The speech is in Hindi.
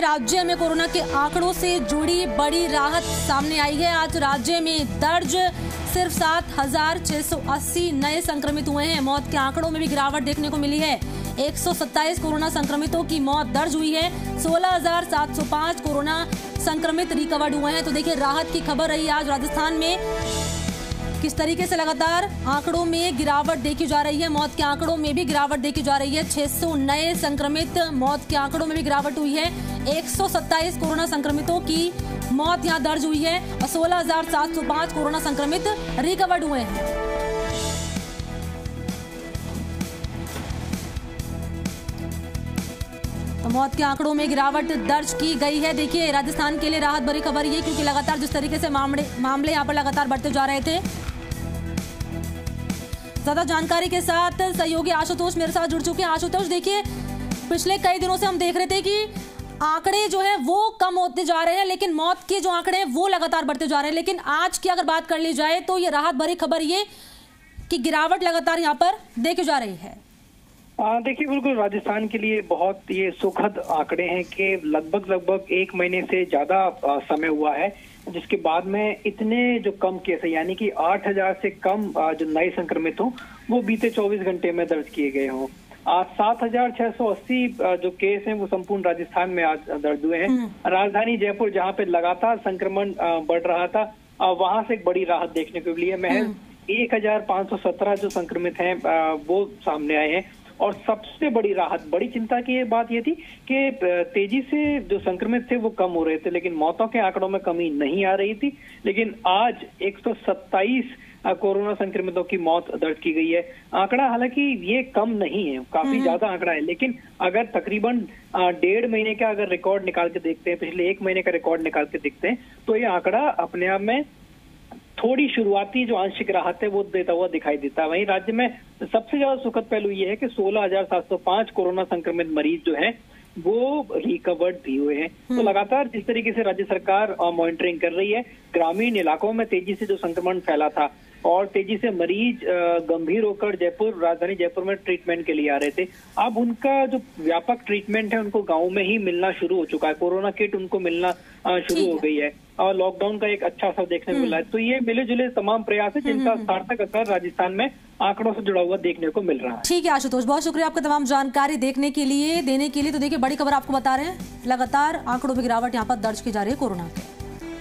राज्य में कोरोना के आंकड़ों से जुड़ी बड़ी राहत सामने आई है। आज राज्य में दर्ज सिर्फ 7,680 नए संक्रमित हुए हैं। मौत के आंकड़ों में भी गिरावट देखने को मिली है। 127 कोरोना संक्रमितों की मौत दर्ज हुई है। 16,705 कोरोना संक्रमित रिकवर्ड हुए हैं। तो देखिए राहत की खबर रही आज राजस्थान में, किस तरीके से लगातार आंकड़ों में गिरावट देखी जा रही है। मौत के आंकड़ों में भी गिरावट देखी जा रही है। 600 नए संक्रमित, मौत के आंकड़ों में भी गिरावट हुई है। 127 कोरोना संक्रमितों की मौत यहां दर्ज हुई है और 16,705 कोरोना संक्रमित रिकवर्ड हुए हैं। तो मौत के आंकड़ों में गिरावट दर्ज की गई है। देखिए राजस्थान के लिए राहत भरी खबर ये, क्योंकि लगातार जिस तरीके से मामले यहां पर लगातार बढ़ते जा रहे थे। ज्यादा जानकारी के साथ सहयोगी आशुतोष मेरे साथ जुड़ चुके हैं। आशुतोष, देखिए पिछले कई दिनों से हम देख रहे थे कि आंकड़े जो है वो कम होते जा रहे हैं, लेकिन मौत के जो आंकड़े हैं वो लगातार बढ़ते जा रहे हैं। लेकिन आज की अगर बात कर ली जाए तो ये राहत भरी खबर ये कि गिरावट लगातार यहाँ पर देखी जा रही है। देखिए बिल्कुल राजस्थान के लिए बहुत ये सुखद आंकड़े हैं कि लगभग 1 महीने से ज्यादा समय हुआ है जिसके बाद में इतने जो कम केस है, यानी कि 8,000 से कम जो नए संक्रमित हों वो बीते 24 घंटे में दर्ज किए गए हों। आज 7,680 जो केस हैं वो संपूर्ण राजस्थान में आज दर्ज हुए हैं। राजधानी जयपुर जहां पे लगातार संक्रमण बढ़ रहा था, वहां से एक बड़ी राहत देखने को मिली है। महज 1,517 जो संक्रमित हैं वो सामने आए हैं। और सबसे बड़ी राहत, बड़ी चिंता की ये बात ये थी कि तेजी से जो संक्रमित थे वो कम हो रहे थे, लेकिन मौतों के आंकड़ों में कमी नहीं आ रही थी। लेकिन आज 127 कोरोना संक्रमितों की मौत दर्ज की गई है। आंकड़ा हालांकि ये कम नहीं है, काफी ज्यादा आंकड़ा है, लेकिन अगर तकरीबन 1.5 महीने का अगर रिकॉर्ड निकाल के देखते हैं, पिछले 1 महीने का रिकॉर्ड निकाल के देखते हैं, तो ये आंकड़ा अपने आप में थोड़ी शुरुआती जो आंशिक राहत है वो देता हुआ दिखाई देता है। वहीं राज्य में सबसे ज्यादा सुखद पहलू ये है कि 16,705 कोरोना संक्रमित मरीज जो है वो रिकवर्ड भी हुए हैं। तो लगातार जिस तरीके से राज्य सरकार मॉनिटरिंग कर रही है, ग्रामीण इलाकों में तेजी से जो संक्रमण फैला था और तेजी से मरीज गंभीर होकर जयपुर, राजधानी जयपुर में ट्रीटमेंट के लिए आ रहे थे, अब उनका जो व्यापक ट्रीटमेंट है उनको गांव में ही मिलना शुरू हो चुका है। कोरोना किट उनको मिलना शुरू हो गई है और लॉकडाउन का एक अच्छा असर देखने को मिला है। तो ये मिले जुले तमाम प्रयास है जिनका सार्थक असर राजस्थान में आंकड़ों से जुड़ा हुआ देखने को मिल रहा है। ठीक है आशुतोष, बहुत शुक्रिया आपका तमाम जानकारी देने के लिए। तो देखिए बड़ी खबर आपको बता रहे हैं, लगातार आंकड़ों में गिरावट यहाँ पर दर्ज की जा रही है कोरोना की।